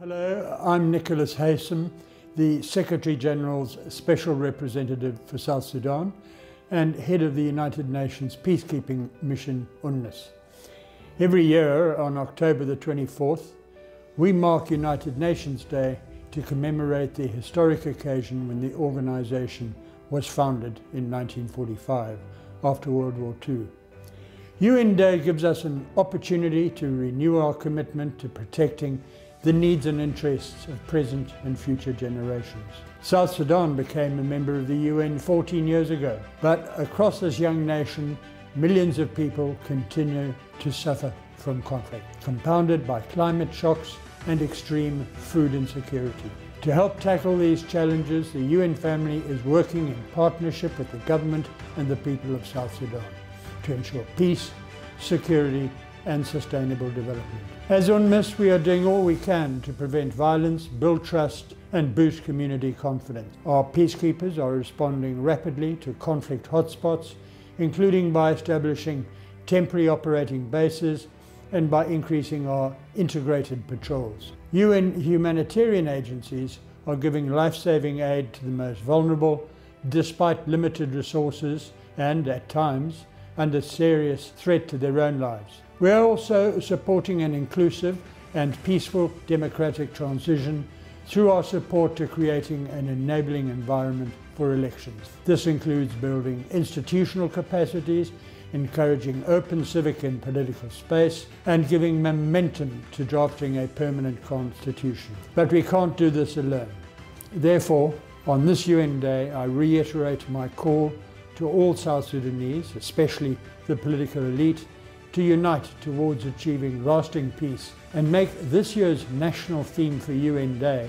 Hello, I'm Nicholas Haysom, the Secretary-General's Special Representative for South Sudan and head of the United Nations Peacekeeping Mission, UNMISS. Every year on October the 24th, we mark United Nations Day to commemorate the historic occasion when the organisation was founded in 1945 after World War II. UN Day gives us an opportunity to renew our commitment to protecting the needs and interests of present and future generations. South Sudan became a member of the UN 14 years ago, but across this young nation, millions of people continue to suffer from conflict, compounded by climate shocks and extreme food insecurity. To help tackle these challenges, the UN family is working in partnership with the government and the people of South Sudan to ensure peace, security, and sustainable development. As UNMISS, we are doing all we can to prevent violence, build trust and boost community confidence. Our peacekeepers are responding rapidly to conflict hotspots, including by establishing temporary operating bases and by increasing our integrated patrols. UN humanitarian agencies are giving life-saving aid to the most vulnerable, despite limited resources and, at times, under serious threat to their own lives. We are also supporting an inclusive and peaceful democratic transition through our support to creating an enabling environment for elections. This includes building institutional capacities, encouraging open civic and political space, and giving momentum to drafting a permanent constitution. But we can't do this alone. Therefore, on this UN Day, I reiterate my call to all South Sudanese, especially the political elite, to unite towards achieving lasting peace and make this year's national theme for UN Day,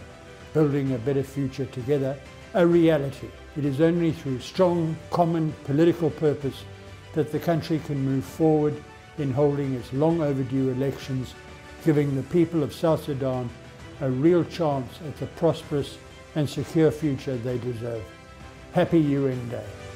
Building a Better Future Together, a reality. It is only through strong, common political purpose that the country can move forward in holding its long overdue elections, giving the people of South Sudan a real chance at the prosperous and secure future they deserve. Happy UN Day.